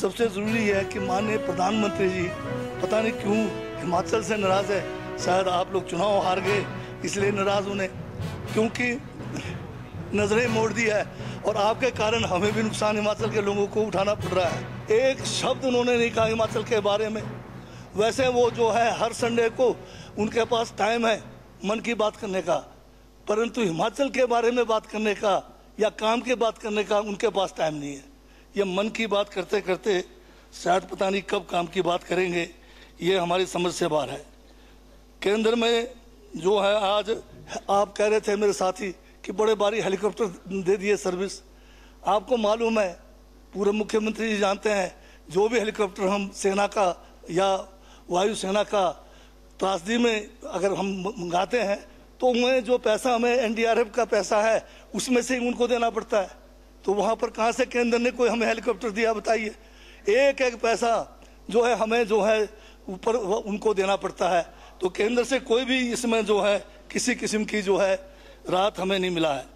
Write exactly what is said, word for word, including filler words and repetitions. सबसे ज़रूरी है कि माननीय प्रधानमंत्री जी पता नहीं क्यों हिमाचल से नाराज़ है। शायद आप लोग चुनाव हार गए इसलिए नाराज़ होने, क्योंकि नज़रें मोड़ दी है और आपके कारण हमें भी नुकसान हिमाचल के लोगों को उठाना पड़ रहा है। एक शब्द उन्होंने नहीं कहा हिमाचल के बारे में। वैसे वो जो है हर संडे को उनके पास टाइम है मन की बात करने का, परंतु हिमाचल के बारे में बात करने का या काम की बात करने का उनके पास टाइम नहीं है। ये मन की बात करते करते शायद पता नहीं कब काम की बात करेंगे, ये हमारी समझ से बाहर है। केंद्र में जो है आज आप कह रहे थे मेरे साथी कि बड़े भारी हेलीकॉप्टर दे दिए सर्विस। आपको मालूम है, पूरे मुख्यमंत्री जी जानते हैं, जो भी हेलीकॉप्टर हम सेना का या वायुसेना का त्रासदी में अगर हम मंगाते हैं तो उन्हें जो पैसा हमें एनडीआरएफ का पैसा है उसमें से ही उनको देना पड़ता है। तो वहाँ पर कहाँ से केंद्र ने कोई हमें हेलीकॉप्टर दिया बताइए। एक एक पैसा जो है हमें जो है ऊपर उनको देना पड़ता है। तो केंद्र से कोई भी इसमें जो है किसी किस्म की जो है राहत हमें नहीं मिला है।